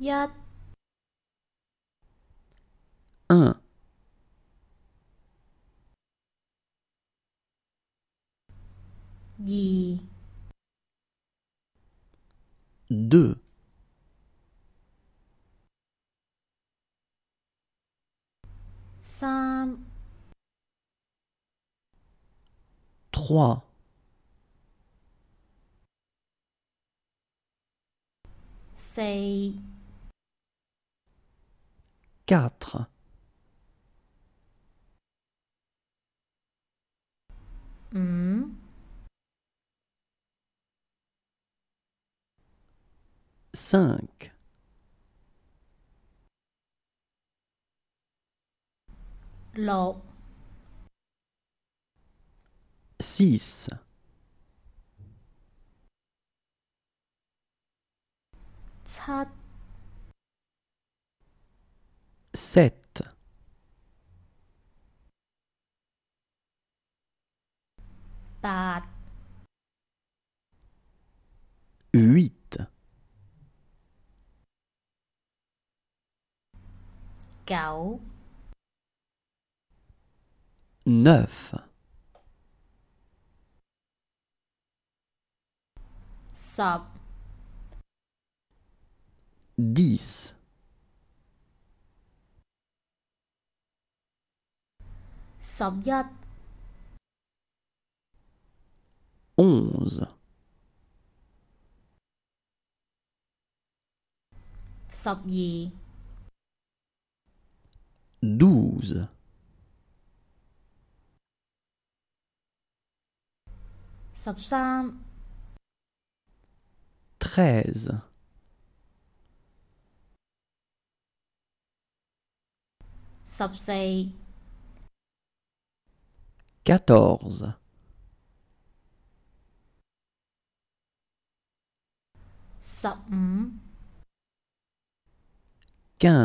1 2 3 4 5 6 7 8 9 10 11 12 13 14 15 16 17 18 19 20 21 22 23 24 25 26 27 28 29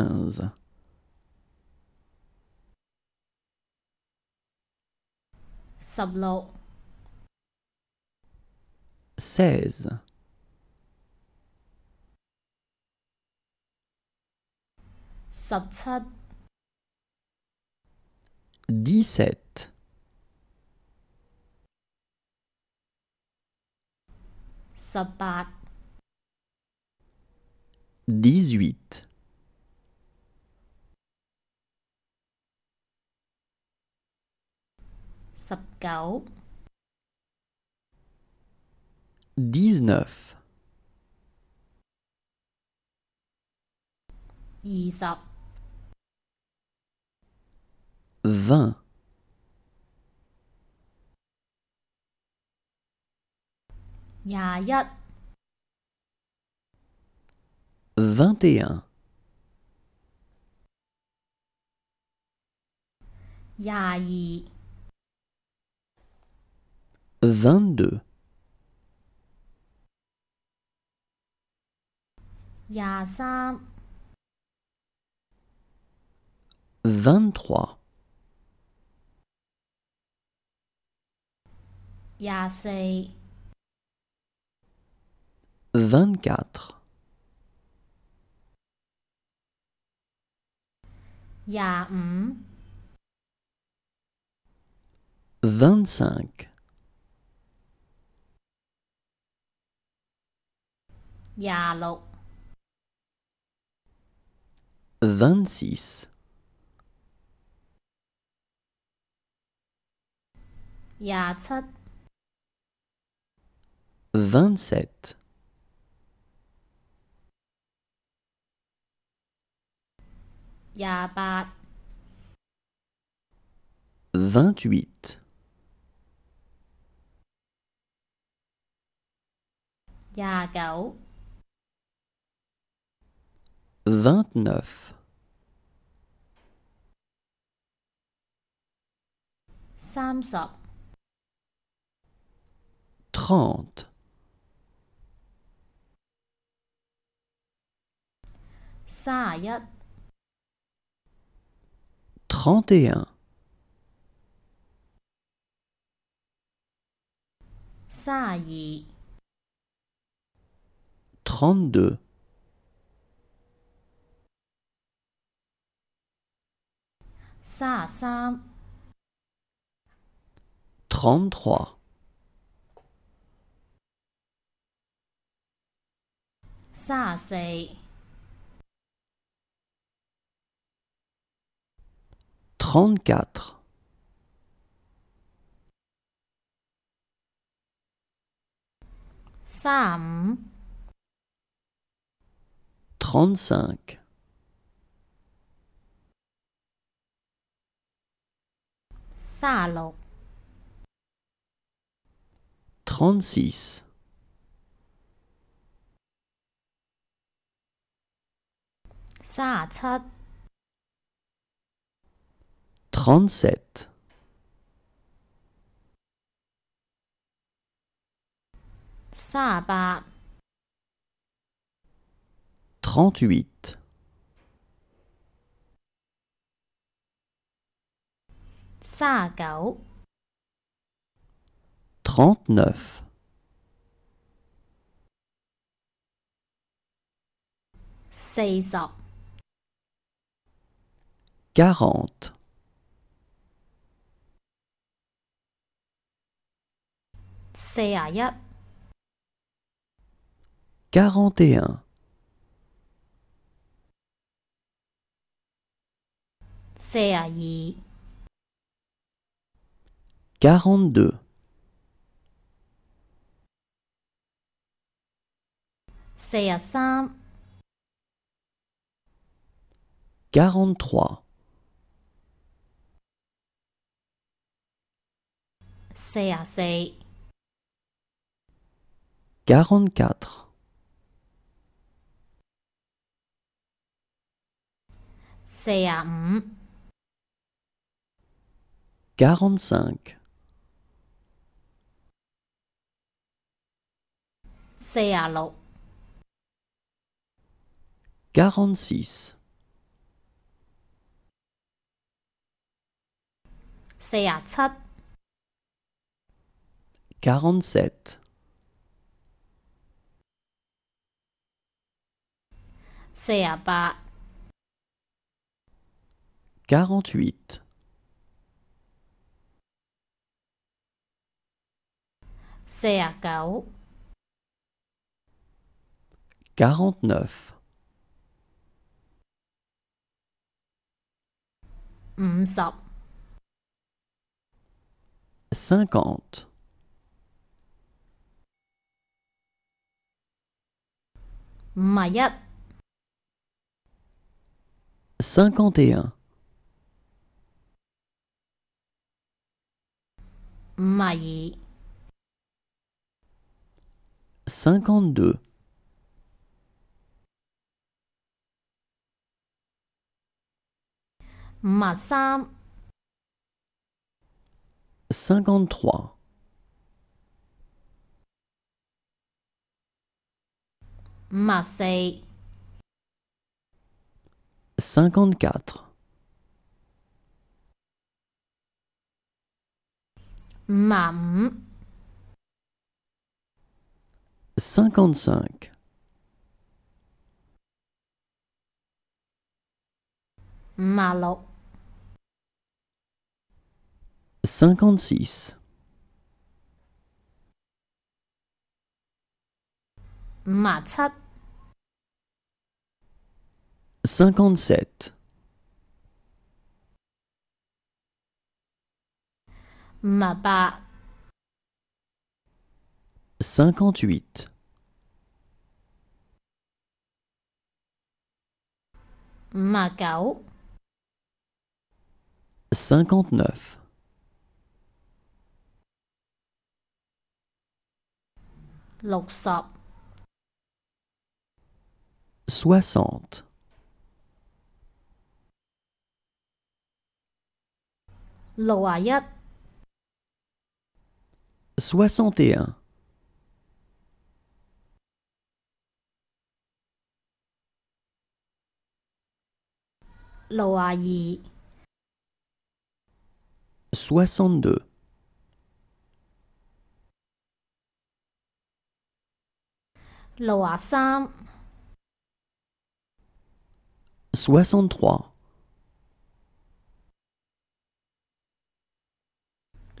30 31 32 33 33 34 34 35 36 37 38 39 40 40 41 41 42 42 43 43 44 44 45 45 46 46 47 47 48 48 49 49 50 50 51 51 52 53 53 54 54 55 56 56 57 57 58 59 60 60 61 61 62 62 63 63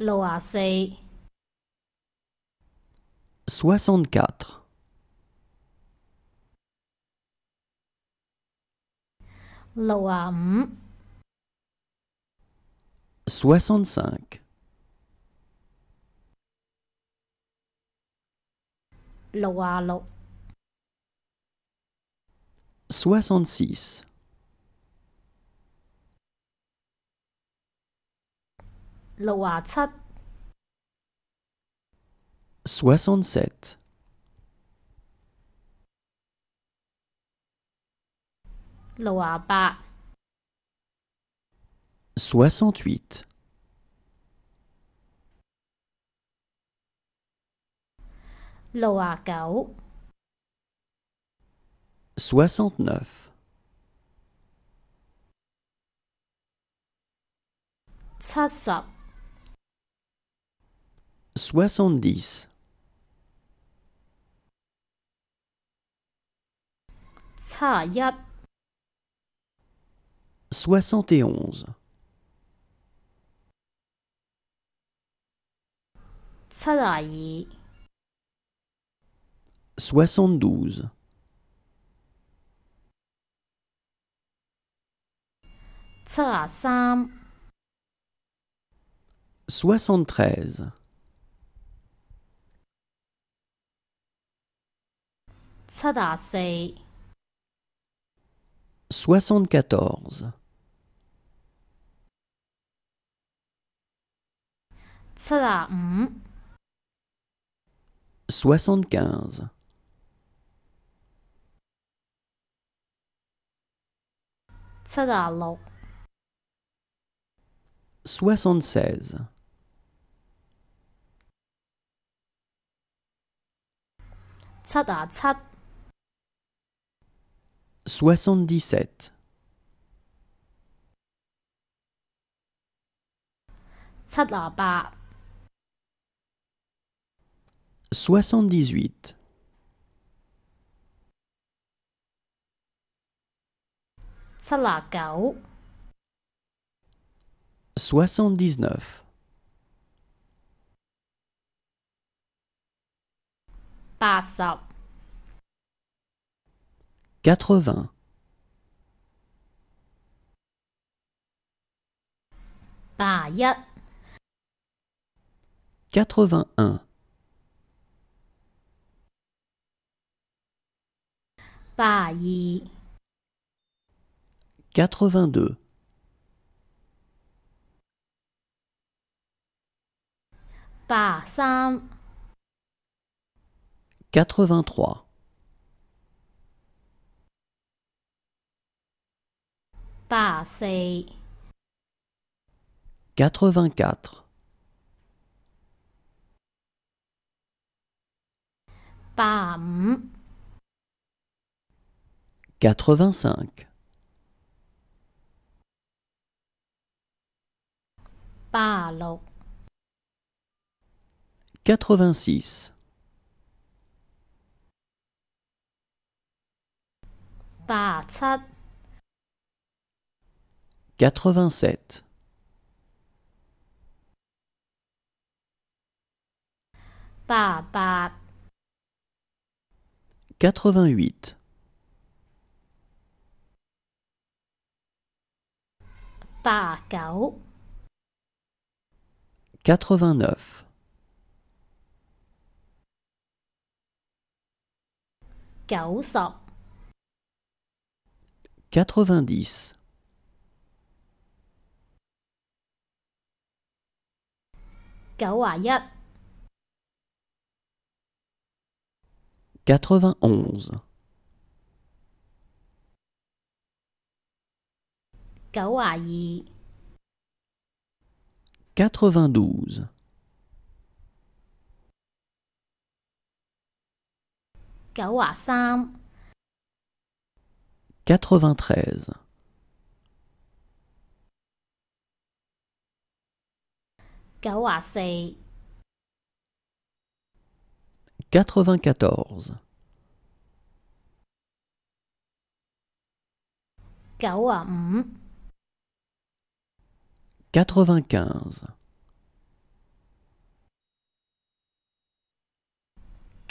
64 65 65 66 67 67 68 68 69 79 70 70 71 71 72 72 73 73 74 74 75 75 76 76 77 77 78 78 79 79 80 80 81 81 82 82 83 83 84 84 85 85 86 86 87 87 88 88 89 89 90 90 91 91 92 92 93 93 94 94 95 95 96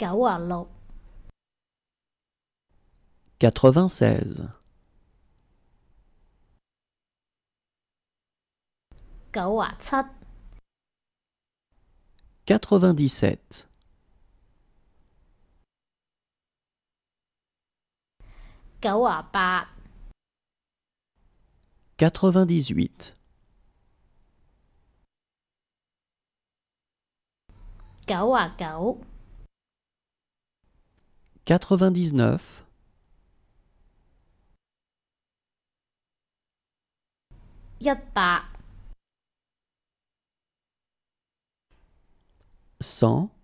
96 97 97 98 98 99 99 100